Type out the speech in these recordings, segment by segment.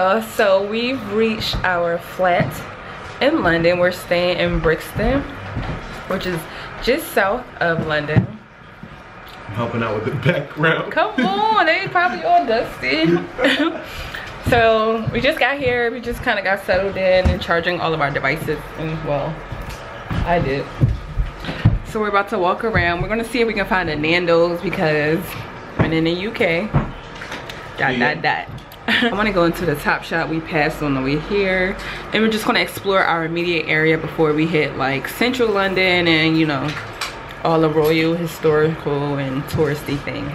y'all, so we've reached our flat in London. We're staying in Brixton, which is just south of London. I'm helping out with the background. Come on, they probably all dusty. So we just got here, we just kind of got settled in and charging all of our devices, and well, I did. So we're about to walk around. We're gonna see if we can find a Nando's because we're in the UK. Dot dot dot. I want to go into the Topshop we passed on the way here, and we're just going to explore our immediate area before we hit like central London and, you know, all the royal, historical, and touristy things.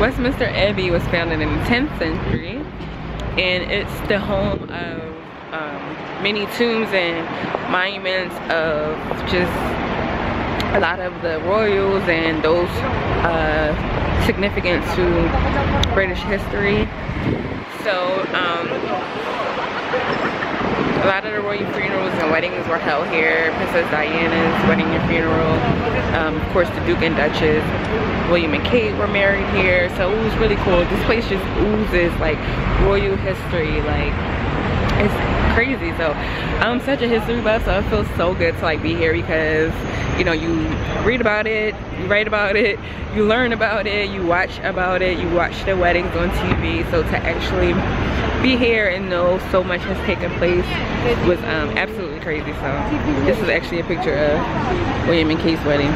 Westminster Abbey was founded in the 10th century, and it's the home of many tombs and monuments of just a lot of the royals and those significant to British history. So a lot of the royal funerals and weddings were held here. Princess Diana's wedding and funeral. Of course, the Duke and Duchess, William and Kate were married here. So it was really cool. This place just oozes like royal history. Like, it's crazy. So I'm such a history buff, so it feels so good to like be here because, you know, you read about it, you write about it, you learn about it, you watch about it, you watch the weddings on TV. So to actually be here and know so much has taken place was absolutely crazy. So this is actually a picture of William and Kate's wedding.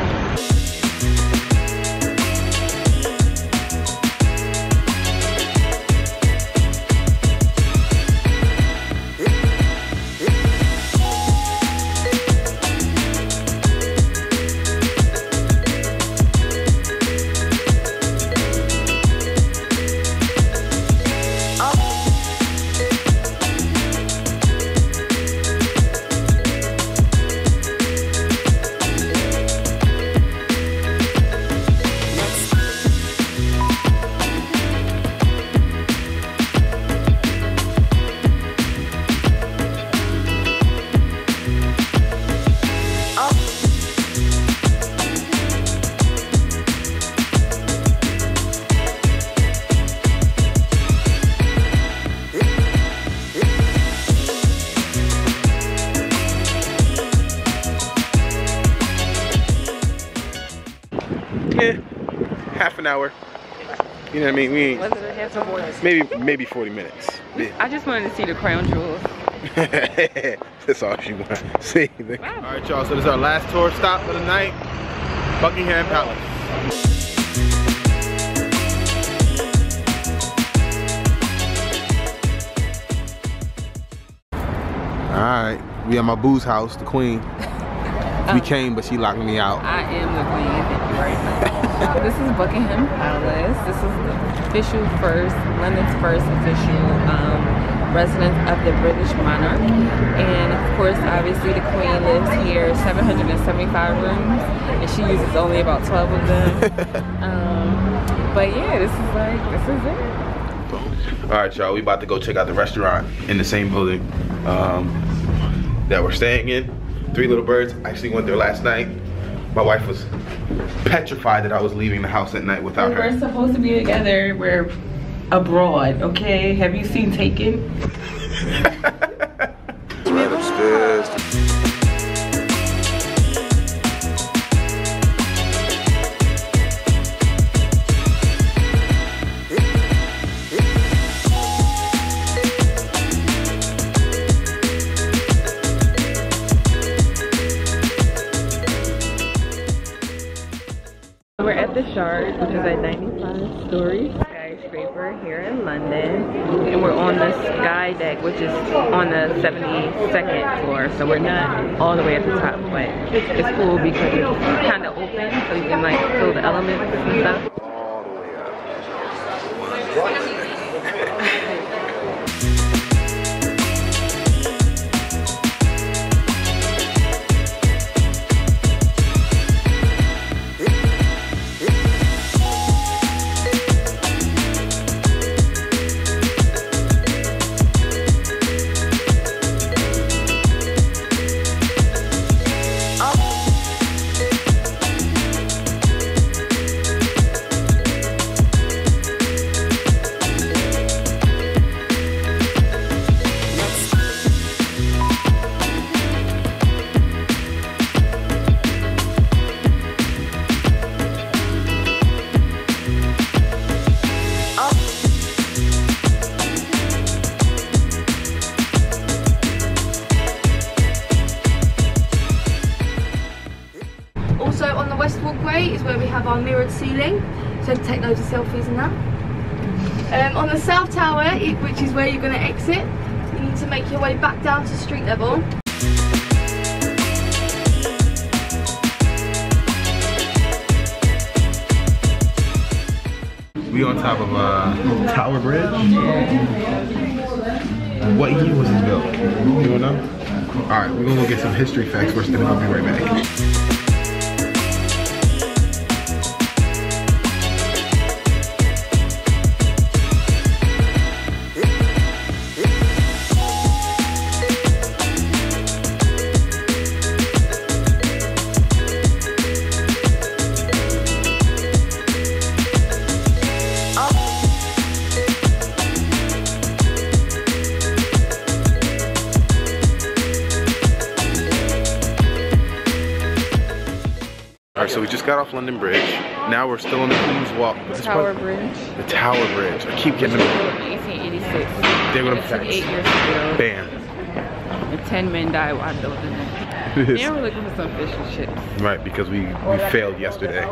Hour, you know what I mean? We ain't, maybe 40 minutes. Yeah. I just wanted to see the crown jewels. That's all she wanted to see. Wow. All right, y'all. So this is our last tour stop for the night, Buckingham Palace. All right, we at my boo's house, the queen. We came, but she locked me out. I am the queen. Thank you very much. This is Buckingham Palace. This is the official first, London's first official residence of the British monarch. And of course, obviously the Queen lives here, 775 rooms, and she uses only about 12 of them. But yeah, this is it. Boom. All right, y'all, we about to go check out the restaurant in the same building that we're staying in. Three Little Birds. I actually went there last night. My wife was petrified that I was leaving the house at night without her. We're supposed to be together. We're abroad, okay? Have you seen Taken? Right upstairs. We're at the Charge, which is a 95-story skyscraper here in London, and we're on the sky deck, which is on the 72nd floor, so we're not all the way at the top, but it's cool because it's kind of open, so you can like feel the elements and stuff. All the way up. West Walkway is where we have our mirrored ceiling, so take loads of selfies and that. On the South Tower, which is where you're going to exit, you need to make your way back down to street level. We on top of Tower Bridge. Yeah. What year was this built? You don't know? Alright, we're going to go get some history facts. We're still going to be right back. So we just got off London Bridge. Now we're still on the Queen's Walk. Tower Bridge. The Tower Bridge. I keep getting them. 1886. They were 8 years ago. Bam. And 10 men died while building it. Now we're looking for some fish and chips. Right, because we failed yesterday.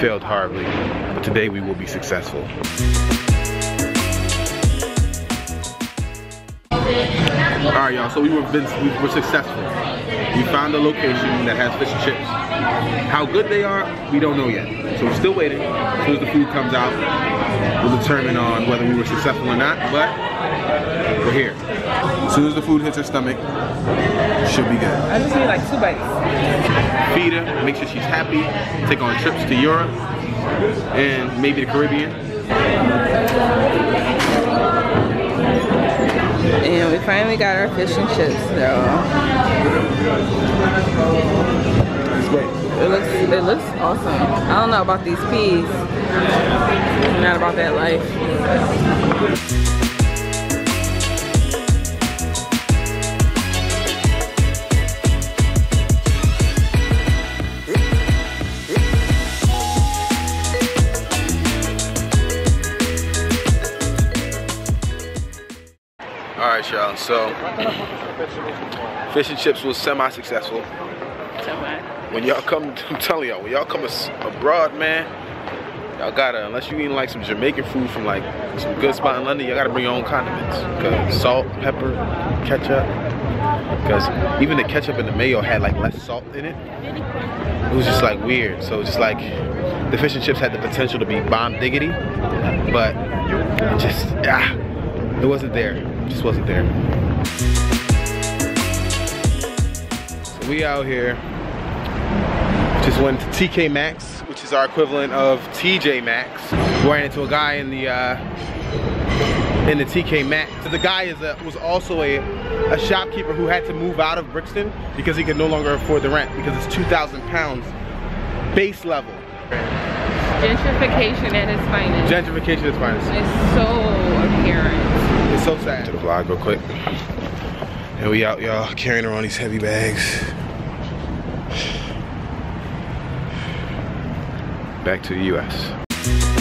Failed horribly. But today we will be successful. Alright y'all, so we were successful. We found a location that has fish and chips. How good they are, we don't know yet. So we're still waiting. As soon as the food comes out, we'll determine on whether we were successful or not, but we're here. As soon as the food hits her stomach, should be good. I just need like 2 bites. Feed her, make sure she's happy, take on trips to Europe, and maybe the Caribbean. And we finally got our fish and chips, though. It looks awesome. I don't know about these peas. I'm not about that life. All right, y'all. So fish and chips was semi-successful. When y'all come, I'm telling y'all, when y'all come abroad, man, y'all gotta, unless you eating like some Jamaican food from like some good spot in London, y'all gotta bring your own condiments. Cause salt, pepper, ketchup. Cause even the ketchup and the mayo had like less salt in it. It was just like weird. So just like the fish and chips had the potential to be bomb diggity, but it just, it wasn't there. It just wasn't there. So we out here. Just went to TK Maxx, which is our equivalent of TJ Maxx. Ran into a guy in the TK Maxx. So the guy was also a shopkeeper who had to move out of Brixton because he could no longer afford the rent because it's £2,000 base level. Gentrification at its finest. Gentrification at its finest. It's so apparent. It's so sad. To the vlog real quick. And we out, y'all, carrying around these heavy bags. Back to the US.